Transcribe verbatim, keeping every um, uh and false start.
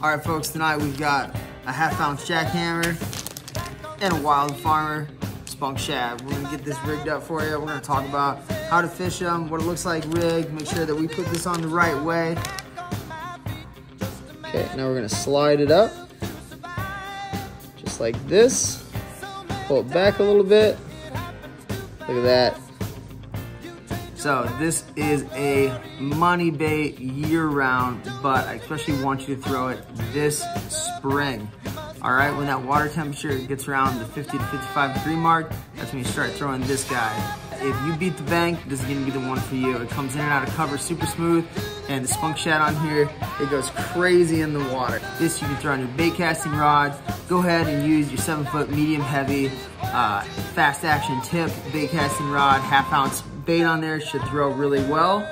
All right, folks, tonight we've got a half ounce jackhammer and a wild farmer spunk shad. We're gonna get this rigged up for you. We're gonna talk about how to fish them, what it looks like rigged, make sure that we put this on the right way. Okay, now we're gonna slide it up, just like this. Pull it back a little bit. Look at that. So this is a money bait year-round, but I especially want you to throw it this spring. All right, when that water temperature gets around the fifty to fifty-five degree mark, that's when you start throwing this guy. If you beat the bank, this is gonna be the one for you. It comes in and out of cover super smooth, and the spunk shad on here, it goes crazy in the water. This you can throw on your bait casting rods. Go ahead and use your seven foot medium heavy, uh, fast action tip, bait casting rod, half ounce bait on there should throw really well.